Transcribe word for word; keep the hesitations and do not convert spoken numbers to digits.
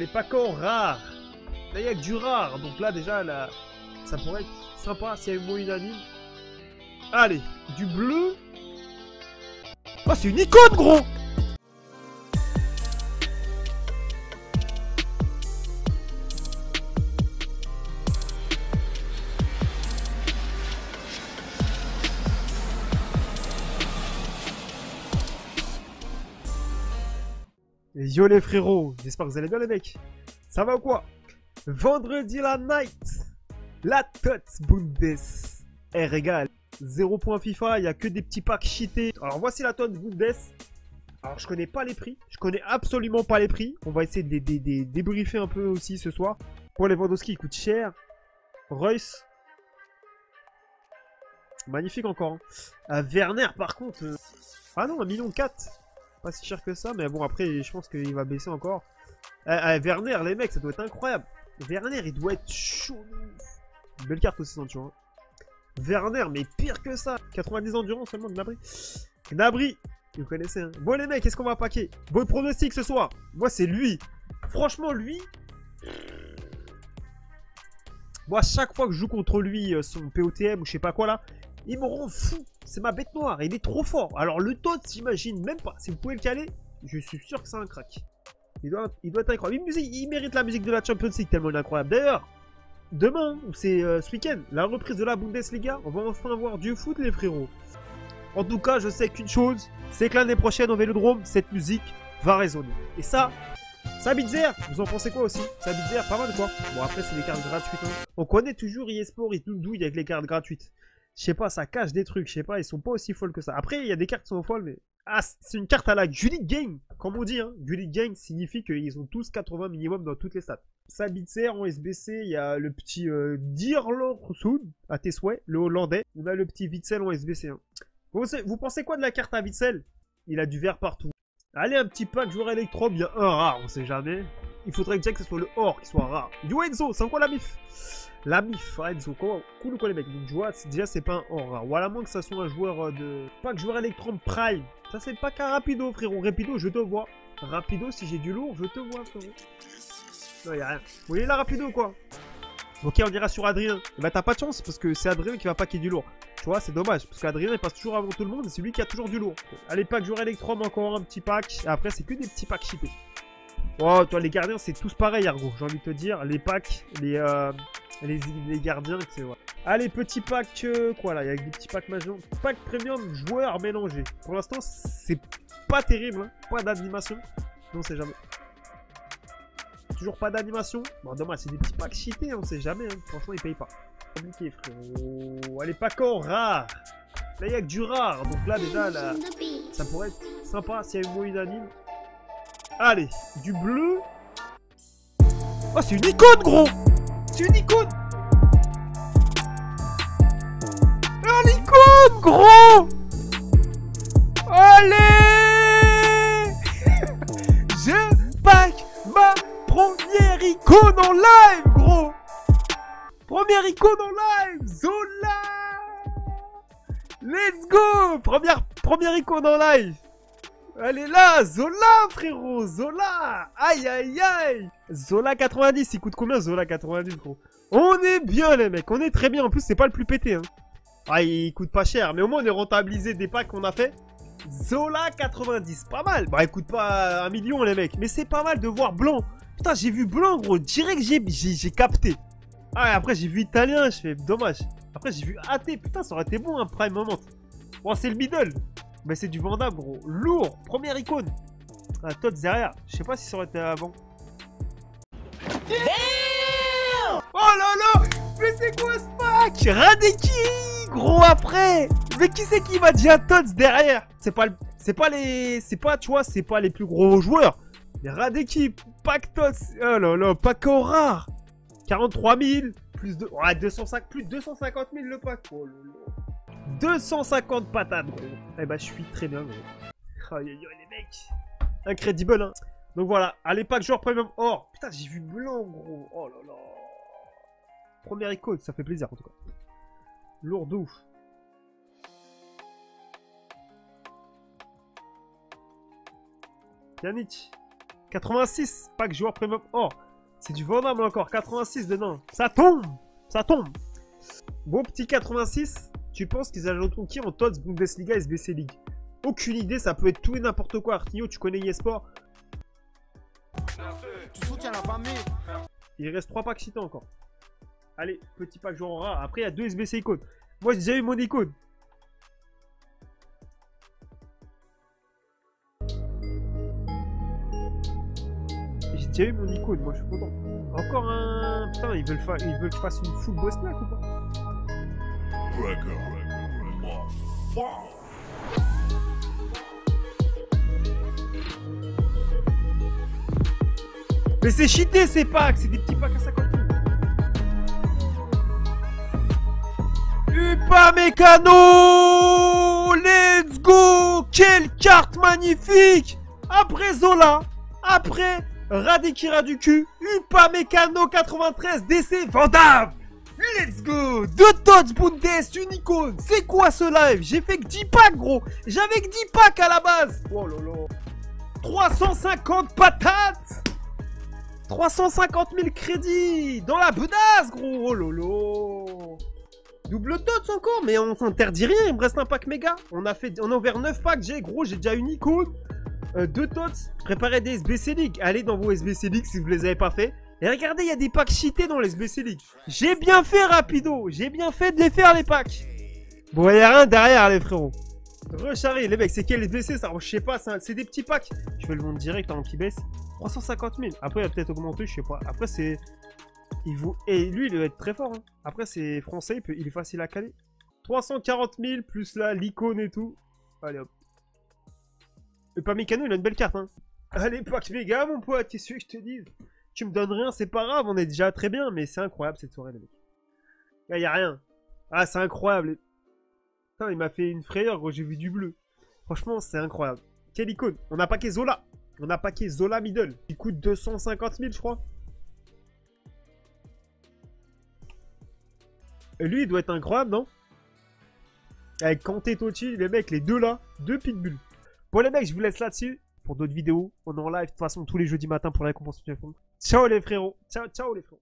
les pacans rares. Là, il n'y a que du rare. Donc là, déjà, là, ça pourrait être sympa s'il y a eu mot unanime. Allez, du bleu. Oh, c'est une icône, gros. Yo les frérots, j'espère que vous allez bien les mecs. Ça va ou quoi? Vendredi la night, la Tots Bundes. Eh régal, zéro point FIFA, il n'y a que des petits packs cheatés. Alors voici la Tots Bundes. Alors je connais pas les prix, je connais absolument pas les prix. On va essayer de les, de, de, de débriefer un peu aussi ce soir. Pour les Wadowski, ils coûtent cher. Reus. Magnifique encore. Hein. Euh, Werner par contre. Euh... Ah non, un million quatre. Pas si cher que ça, mais bon, après, je pense qu'il va baisser encore. Euh, euh, Werner, les mecs, ça doit être incroyable. Werner, il doit être chaud. Belle carte aussi, Sancho. Hein. Werner, mais pire que ça. quatre-vingt-dix endurance seulement, Gnabry. Gnabry, vous connaissez. Hein. Bon, les mecs, qu'est-ce qu'on va paquer? Bon pronostic ce soir. Moi, c'est lui. Franchement, lui. Moi, chaque fois que je joue contre lui, son P O T M ou je sais pas quoi là. Il me rend fou, c'est ma bête noire, il est trop fort. Alors le Tots, j'imagine même pas. Si vous pouvez le caler, je suis sûr que c'est un crack. Il doit, il doit être incroyable. Il, il mérite la musique de la Champions League tellement il est incroyable. D'ailleurs, demain, ou c'est euh, ce week-end, la reprise de la Bundesliga, on va enfin voir du foot les frérots. En tout cas, je sais qu'une chose, c'est que l'année prochaine au Vélodrome, cette musique va résonner. Et ça, ça Vitzel, vous en pensez quoi aussi? Ça Vitzel, pas mal quoi. Bon après c'est des cartes gratuites. Hein. On connaît toujours eSport, ils nous douillent avec les cartes gratuites. Je sais pas, ça cache des trucs, je sais pas, ils sont pas aussi folles que ça. Après, il y a des cartes qui sont folles, mais... Ah, c'est une carte à la Gullit Gang, comme on dit, hein. Gullit Gang signifie qu'ils ont tous quatre-vingts minimum dans toutes les stats. Sabitzer en S B C, il y a le petit euh, Dirlorsoud, à tes souhaits, le hollandais. On a le petit Vitzel en S B C. Hein. Vous, vous pensez quoi de la carte à Vitzel? Il a du vert partout. Allez, un petit pack joueur électro, il y a un rare, on sait jamais. Il faudrait déjà que ce soit le or qui soit rare. Yo Enzo, c'est quoi la mif? La mif, ah, Enzo, quoi, cool ou quoi les mecs? Donc, je vois, déjà c'est pas un or rare. Ou à la moins que ça soit un joueur de. Pack joueur électron prime. Ça c'est pas qu'un rapido, frérot. Rapido, je te vois. Rapido, si j'ai du lourd, je te vois, frérot. Non, y'a rien. Vous voyez la rapido, quoi. Ok, on ira sur Adrien. Et bah, t'as pas de chance parce que c'est Adrien qui va packer du lourd. Tu vois, c'est dommage parce qu'Adrien il passe toujours avant tout le monde et c'est lui qui a toujours du lourd. Allez, pack joueur électron, encore un petit pack. Et après, c'est que des petits packs cheatés. Oh, toi, les gardiens, c'est tous pareil, Argo. J'ai envie de te dire, les packs, les, euh, les, les gardiens, c'est vrai. Allez, petit pack, euh, quoi là, il y a des petits packs magiques. Pack premium, joueurs mélangés. Pour l'instant, c'est pas terrible, hein. Pas d'animation. On sait jamais. Toujours pas d'animation. Bon, dommage, c'est des petits packs cheatés, on sait jamais. Hein. Franchement, ils payent pas. Compliqué, frérot. Allez, packs en rare. Là, il y a que du rare. Donc là, déjà, là, ça pourrait être sympa s'il y a une mot unanime. Allez, du bleu. Oh, c'est une icône, gros. C'est une icône. Oh, l'icône, gros. Allez. Je pack ma première icône en live, gros. Première icône en live. Zola. Let's go. Première, première icône en live. Elle est là, Zola, frérot, Zola. Aïe, aïe, aïe. Zola quatre-vingt-dix, il coûte combien, Zola quatre-vingt-dix, gros? On est bien, les mecs, on est très bien. En plus, c'est pas le plus pété, hein. Ah, il coûte pas cher, mais au moins, on est rentabilisé des packs qu'on a fait. Zola quatre-vingt-dix, pas mal. Bah, il coûte pas un million, les mecs, mais c'est pas mal de voir blanc. Putain, j'ai vu blanc, gros, direct, j'ai capté. Ah, et après, j'ai vu italien, je fais dommage. Après, j'ai vu A T, putain, ça aurait été bon, un hein, prime moment. Bon, c'est le middle. Mais c'est du Vanda, gros. Lourd. Première icône. Un Tots derrière. Je sais pas si ça aurait été avant. Damn. Oh là là. Mais c'est quoi ce pack? Radeki, gros, après. Mais qui c'est qui m'a dit un Tots derrière? C'est pas, c'est pas les... C'est pas, tu vois, c'est pas les plus gros joueurs. Les Radeki, pack Tots. Oh là là, pack au rare. quarante-trois mille. Plus de... Ouais, deux cents, plus de deux cent cinquante mille le pack. Oh là là. deux cent cinquante patates, gros. Eh bah, je suis très bien, gros. Oh, yo, yo, les mecs. Incredible, hein. Donc voilà. Allez, pack joueur premium or. Putain, j'ai vu blanc, gros. Oh là là. Première icône, ça fait plaisir, en tout cas. Lourd de ouf. Yannick. quatre-vingt-six, pack joueur premium or. C'est du vendable encore, quatre-vingt-six dedans. Ça tombe, ça tombe. Bon petit quatre-vingt-six, tu penses qu'ils ajouteront qui en T O T S, Bundesliga, S B C League? Aucune idée, ça peut être tout et n'importe quoi. Artigno, tu connais eSport. Tu soutiens la famille. Il reste trois packs citants encore. Allez, petit pack joueur en rare. Après, il y a deux S B C icônes. Moi, j'ai déjà eu mon icône. J'ai déjà eu mon icône, moi je suis content. Encore un... Putain, ils veulent, fa... ils veulent que je fasse une full boss snack ou pas? Mais c'est cheaté ces packs, c'est des petits packs à cinquante. Upa Mécano, let's go. Quelle carte magnifique. Après Zola, après Radekira du cul, Upa Mécano quatre-vingt-treize D C vendable. Let's go. Deux T O T S Bundes, une icône. C'est quoi ce live? J'ai fait que dix packs gros. J'avais que dix packs à la base. Oh lolo. trois cent cinquante patates, trois cent cinquante mille crédits dans la bedace, gros. Oh lolo. Double T O T S encore, mais on s'interdit rien, il me reste un pack méga. On a, fait, on a ouvert neuf packs, j'ai gros, j'ai déjà une icône. Euh, deux T O T S, préparez des S B C League. Allez dans vos S B C League si vous les avez pas fait. Et regardez, il y a des packs cheatés dans les S B C League. J'ai bien fait rapido, j'ai bien fait de les faire les packs. Bon, il n'y a rien derrière les frérots. Recharré, les mecs, c'est quel S B C ça? Je sais pas, c'est des petits packs. Je vais le vendre direct avant qu'il baisse. trois cent cinquante mille, après il va peut-être augmenter, je sais pas. Après c'est... Il vous... Et lui, il doit être très fort. Hein. Après, c'est français, il, peut... il est facile à caler. trois cent quarante mille plus là, l'icône et tout. Allez hop. Upa Mécano, il a une belle carte. Hein. Allez, pack méga, mon pote, qu'est-ce que je te dis? Tu me donnes rien, c'est pas grave, on est déjà très bien, mais c'est incroyable cette soirée, les mecs. Là, y'a rien. Ah, c'est incroyable. Putain, il m'a fait une frayeur quand j'ai vu du bleu. Franchement, c'est incroyable. Quelle icône. On a packé Zola. On a packé Zola Middle. Il coûte deux cent cinquante mille, je crois. Lui, il doit être incroyable, non? Avec Kanté, Totti, les mecs, les deux là, deux pitbulls. Bon, les mecs, je vous laisse là-dessus pour d'autres vidéos. On est en live, de toute façon, tous les jeudis matin pour la récompense. Ciao, les frérots. Ciao, ciao, les frérots.